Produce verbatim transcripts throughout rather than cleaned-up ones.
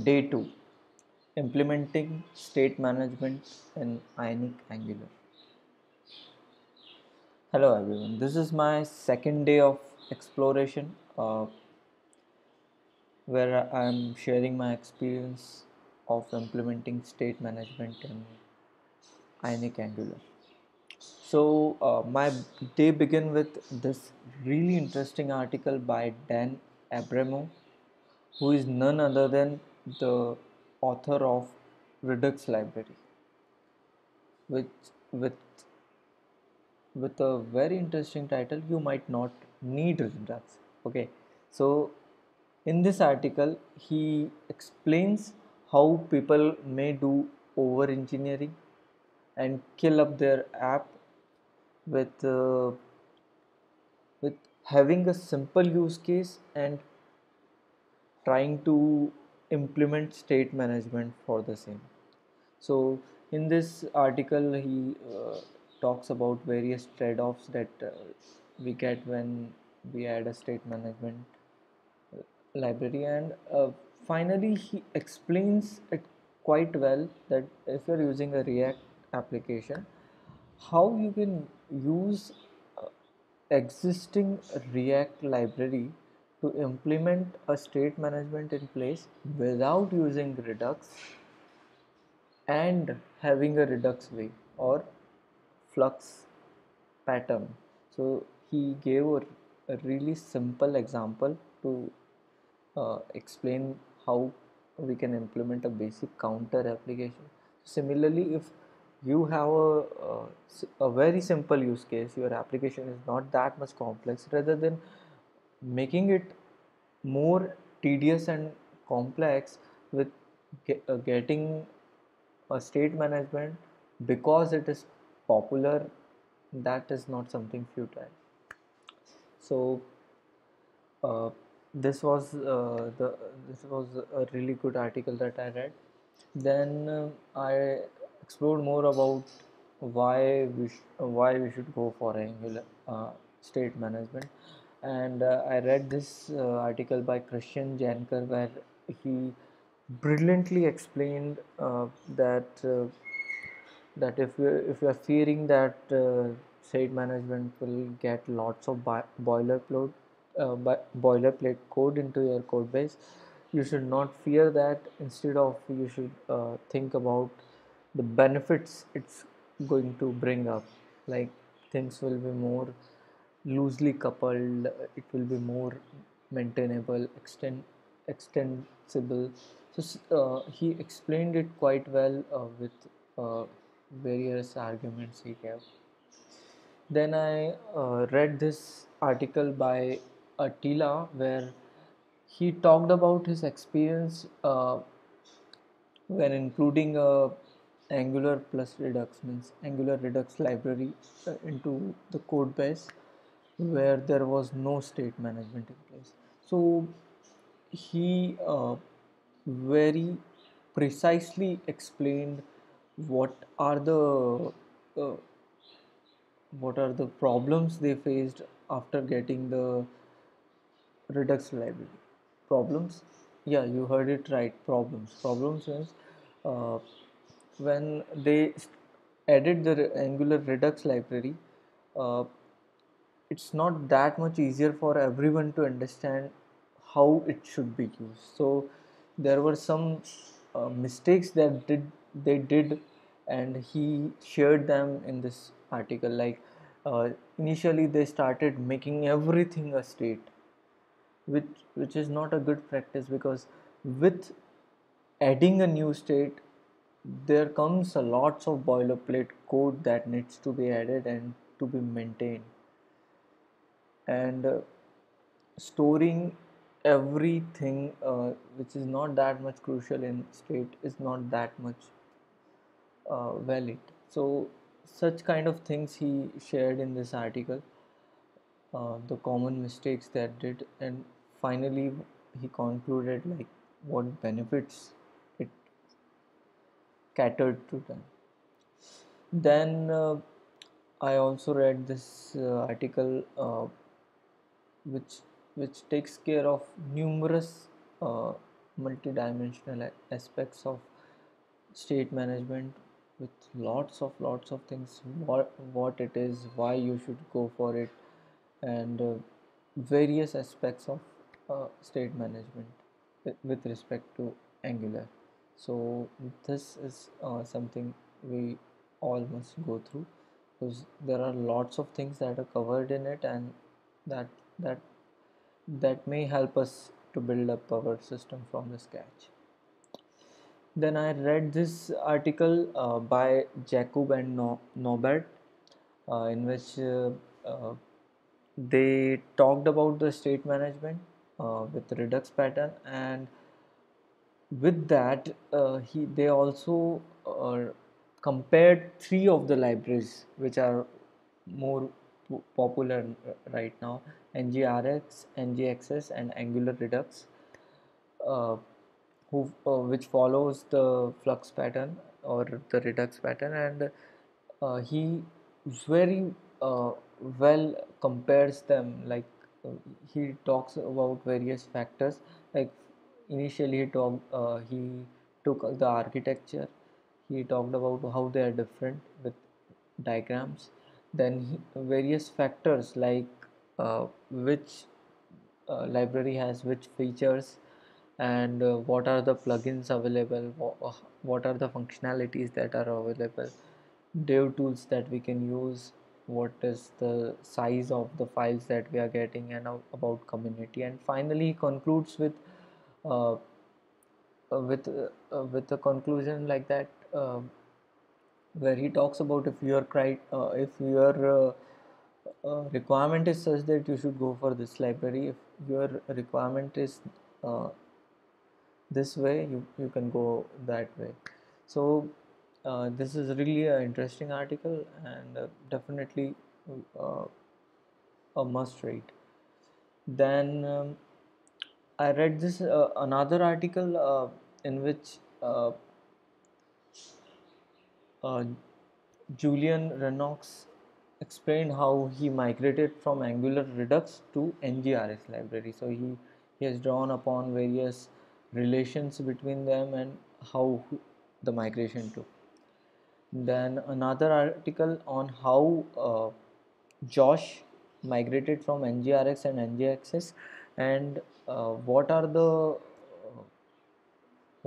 Day two, Implementing State Management in Ionic Angular. Hello everyone, this is my second day of exploration uh, where I am sharing my experience of implementing state management in Ionic Angular. So uh, my day begins with this really interesting article by Dan Abramov, who is none other than the author of Redux library, which with with a very interesting title, you might not need Redux. Okay, so in this article he explains how people may do over engineering and kill up their app with uh, with having a simple use case and trying to implement state management for the same. So in this article he uh, talks about various trade-offs that uh, we get when we add a state management library, and uh, finally he explains it quite well that if you're using a React application, how you can use uh, existing React library to implement a state management in place without using Redux and having a Redux way or flux pattern. So he gave a, a really simple example to uh, explain how we can implement a basic counter application. Similarly, if you have a, a, a very simple use case, your application is not that much complex, rather than making it more tedious and complex with get, uh, getting a state management because it is popular, that is not something futile. So uh, this was uh, the this was a really good article that I read. Then uh, I explored more about why we sh why we should go for Angular uh, state management. And uh, I read this uh, article by Christian Jankel where he brilliantly explained uh, that uh, that if you if you are fearing that uh, state management will get lots of boilerplate uh, boilerplate code into your code base, you should not fear that. Instead of, you should uh, think about the benefits it's going to bring up, like things will be more loosely coupled, it will be more maintainable, extend extensible. So uh, he explained it quite well uh, with uh, various arguments he gave. Then I uh, read this article by Attila where he talked about his experience uh, when including a Angular plus Redux, means Angular Redux library uh, into the code base where there was no state management in place. So he uh, very precisely explained what are the uh, what are the problems they faced after getting the Redux library. Problems, yeah, you heard it right, problems. Problems means uh, when they added the Angular Redux library, uh, it's not that much easier for everyone to understand how it should be used. So there were some uh, mistakes that did they did, and he shared them in this article. Like uh, initially they started making everything a state, which which is not a good practice, because with adding a new state there comes a lots of boilerplate code that needs to be added and to be maintained. And uh, storing everything uh, which is not that much crucial in state is not that much uh, valid. So such kind of things he shared in this article, uh, the common mistakes that did, and finally he concluded like what benefits it catered to them. Then uh, I also read this uh, article uh, which which takes care of numerous uh, multi-dimensional aspects of state management with lots of lots of things, what, what it is, why you should go for it, and uh, various aspects of uh, state management with respect to Angular. So this is uh, something we all must go through, because there are lots of things that are covered in it, and that that that may help us to build up our system from the scratch. Then I read this article uh, by Jacob and no Nobert uh, in which uh, uh, they talked about the state management uh, with the Redux pattern, and with that uh, he they also uh, compared three of the libraries which are more popular right now: N G R X, N G X S, and Angular Redux, uh, who, uh, which follows the flux pattern or the Redux pattern. And uh, he very uh, well compares them. Like uh, he talks about various factors. Like initially he talked, uh, he took the architecture. He talked about how they are different with diagrams. Then he, various factors like uh, which uh, library has which features, and uh, what are the plugins available, what are the functionalities that are available, dev tools that we can use, what is the size of the files that we are getting, and about community. And finally he concludes with uh, with uh, with a conclusion like that, uh, where he talks about if your cri uh, if your uh, uh, requirement is such that you should go for this library, if your requirement is uh, this way, you, you can go that way. So uh, this is really an interesting article, and uh, definitely uh, a must read. Then um, I read this uh, another article uh, in which uh, Uh, Julian Renox explained how he migrated from Angular Redux to N G R X library. So he, he has drawn upon various relations between them and how the migration took. Then another article on how uh, Josh migrated from N G R X and N G X S, and uh, what are the uh,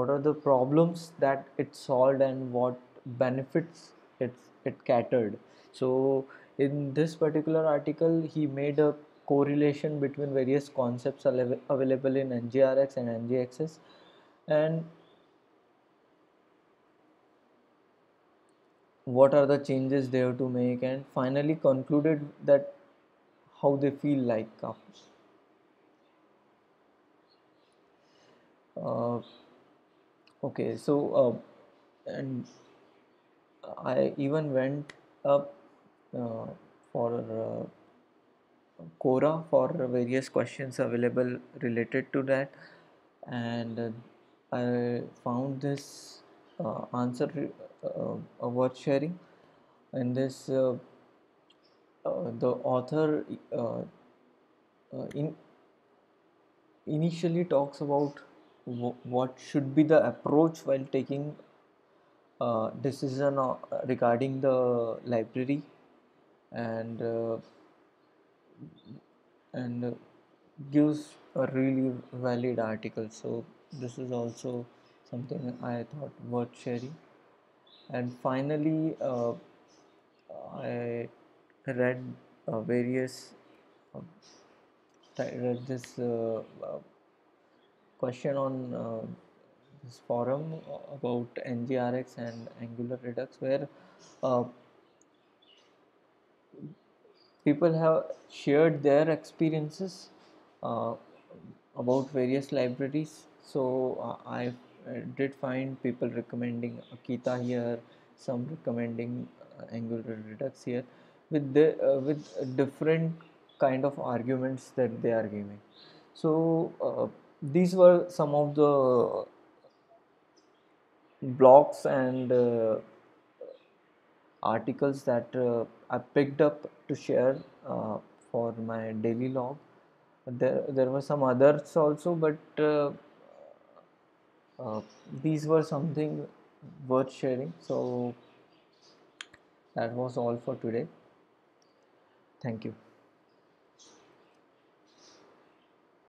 what are the problems that it solved and what benefits it it catered. So in this particular article he made a correlation between various concepts available in N G R X and N G X S, and what are the changes they have to make, and finally concluded that how they feel like uh, okay. So uh, and I even went up uh, for uh, Quora for various questions available related to that, and uh, I found this uh, answer uh, worth sharing. In this, uh, uh, the author uh, uh, in initially talks about what should be the approach while taking Uh, decision uh, regarding the library, and uh, and uh, gives a really valid article. So this is also something I thought worth sharing. And finally uh, I read uh, various uh, read this uh, uh, question on uh, this forum about N G R X and Angular Redux, where uh, people have shared their experiences uh, about various libraries. So uh, I uh, did find people recommending Akita here, some recommending uh, Angular Redux here, with the uh, with different kind of arguments that they are giving. So uh, these were some of the blogs and uh, articles that uh, I picked up to share uh, for my daily log. There, there were some others also, but uh, uh, these were something worth sharing. So that was all for today. Thank you.